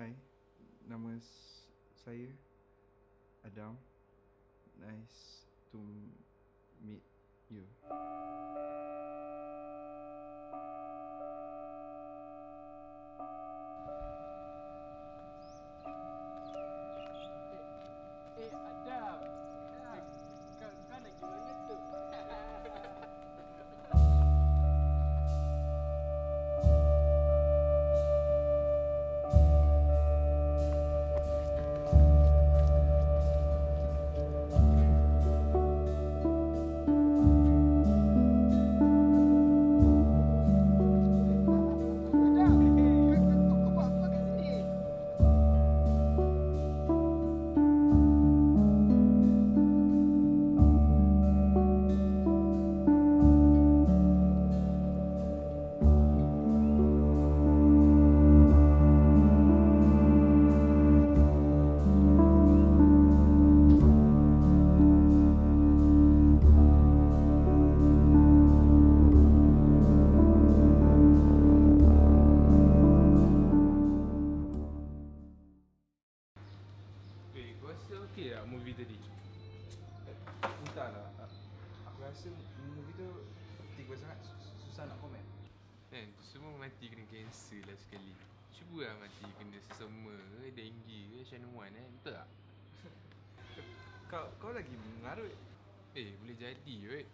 Hai, nama saya Adam. Nice to meet you. Adam, kau lagi mana tu? Okay lah movie tadi. Entahlah, aku rasa movie tu tiba sangat susah nak komen. Kan, semua mati kena kanser lah sekali. Cuba lah mati kena sesama, dengue, Shanuan kan, betul tak? Kau lagi mengarut. Boleh jadi weh.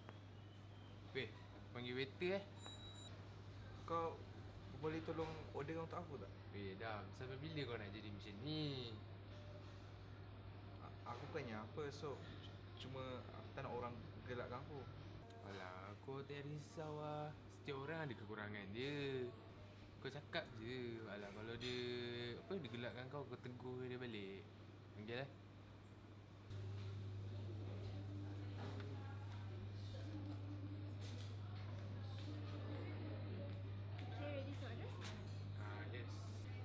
Panggil waiter Kau boleh tolong order untuk aku tak? Dah, sampai bila kau nak jadi macam ni? Aku bukannya apa, so cuma aku tak nak orang gelakkan aku. Alah, kau tak risau lah. Setiap orang ada kekurangan dia. Kau cakap je. Alah, kalau dia dia gelakkan kau, kau tegur dia balik. Okey lah. Okay, ready to order? Yes.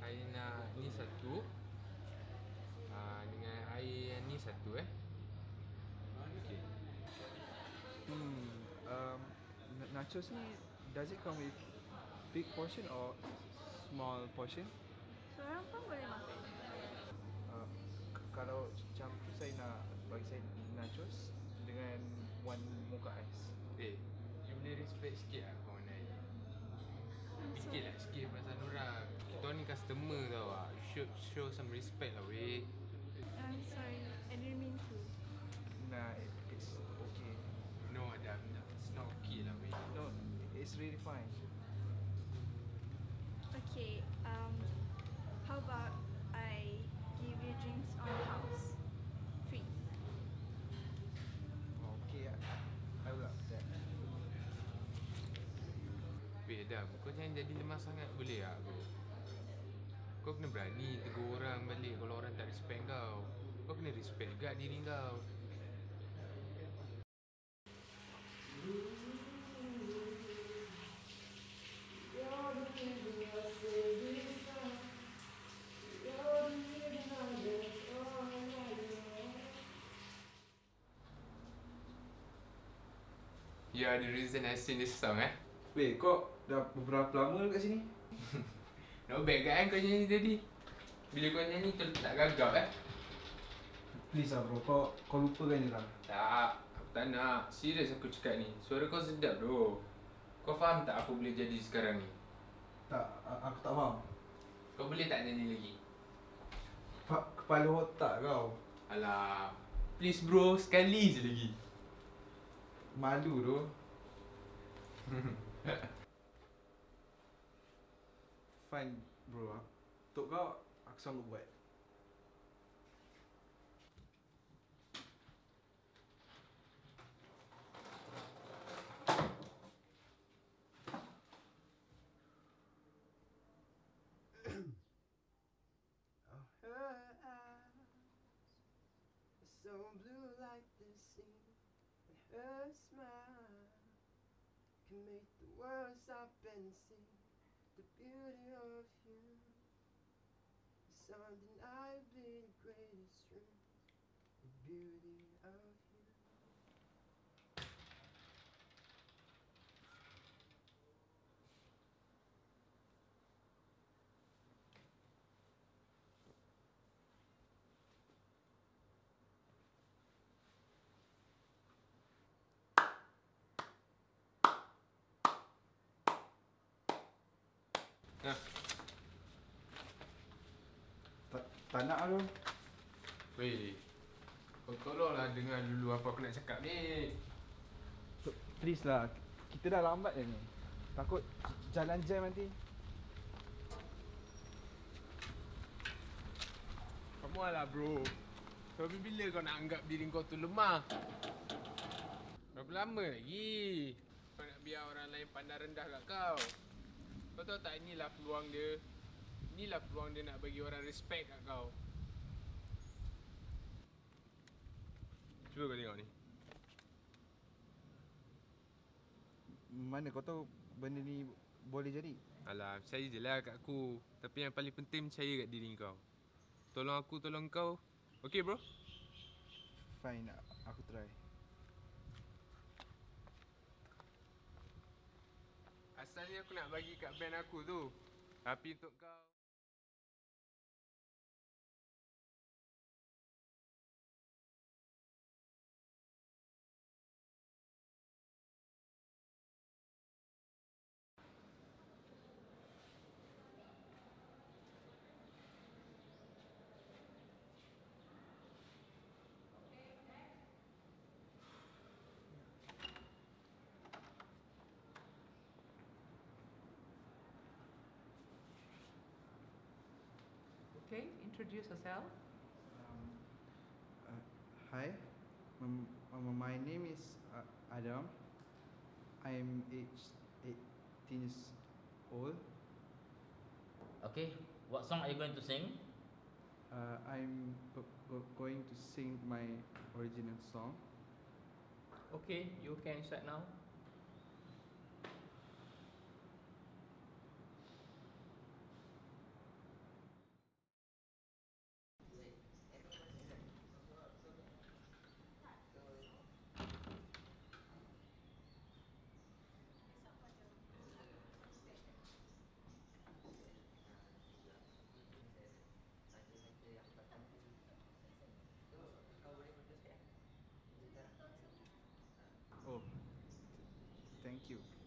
Air nak ni satu. Dengan air yang ni satu okay. Nachos ni, does it come with big portion or small portion? Seorang pun boleh makan. Kalau macam tu saya nak bagi saya nachos dengan one mocha ice. You boleh respect sikit lah kawan air. Sikit lah sikit pasal dorang. Kita ni customer tau lah. You should show some respect lah weh. I'm sorry, I didn't mean to. Nah, it's okay. No, Adam, it's not okay lah weh. No, it's really fine. Okay, how about I give you drinks on the house? Free. Okay, I will accept that. Adam, kau jangan jadi lemah sangat boleh tak bro? Kau kena berani tegur orang balik kalau orang tak respect kau. Kau kena respect juga diri kau. You are the reason I sing this song Weh, kau dah beberapa lama kat sini? Nak bad kan kau nyanyi tadi? Bila kau nyanyi tak gagap Please lah bro, kau lupakan je lah. Tak, aku tak nak. Serius aku cakap ni, suara kau sedap bro. Kau faham tak aku boleh jadi sekarang ni? Tak, aku tak faham. Kau boleh tak nyanyi lagi? Kepala otak kau. Alah, please bro, sekali je lagi. Malu bro. Fine bro, untuk kau aku sanggup buat. Oh, her eyes so blue like the sea, and her smile can make the world stop and see. The beauty of you is something I've been greatest through. The beauty of you. Dah. Tak nak tu. Weh, kau tolonglah dengar dulu apa aku nak cakap ni. Please lah, kita dah lambat dah ni. Takut jalan jam nanti. Kamu alah bro. Sampai bila kau nak anggap diri kau tu lemah? Berapa lama lagi? Kau nak biar orang lain pandang rendah kat kau? Kau tahu tak, inilah peluang dia. Inilah peluang dia nak bagi orang respect kat kau. Cuba kau tengok ni. Mana kau tahu benda ni boleh jadi? Alah, percaya je lah kat aku. Tapi yang paling penting percaya kat diri kau. Tolong aku, tolong kau. Okay bro? Fine, aku try. Asalnya aku nak bagi kat band aku tu, tapi untuk kau. Okay, introduce yourself. Hi, my name is Adam. I am aged 18 years old. Okay, what song are you going to sing? I'm going to sing my original song. Okay, you can start now. Thank you.